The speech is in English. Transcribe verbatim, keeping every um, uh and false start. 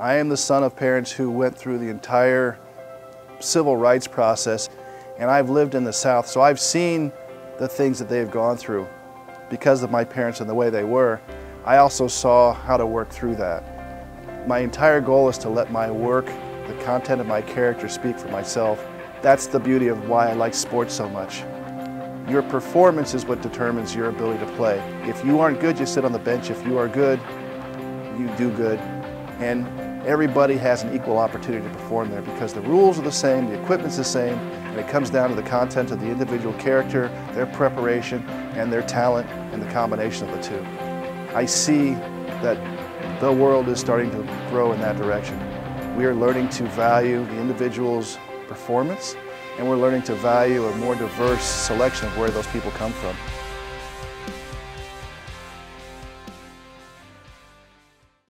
I am the son of parents who went through the entire civil rights process, and I've lived in the South, so I've seen the things that they have gone through because of my parents and the way they were. I also saw how to work through that. My entire goal is to let my work, the content of my character, speak for myself. That's the beauty of why I like sports so much. Your performance is what determines your ability to play. If you aren't good, you sit on the bench. If you are good, you do good. And everybody has an equal opportunity to perform there because the rules are the same, the equipment's the same, and it comes down to the content of the individual character, their preparation, and their talent, and the combination of the two. I see that the world is starting to grow in that direction. We are learning to value the individual's performance, and we're learning to value a more diverse selection of where those people come from.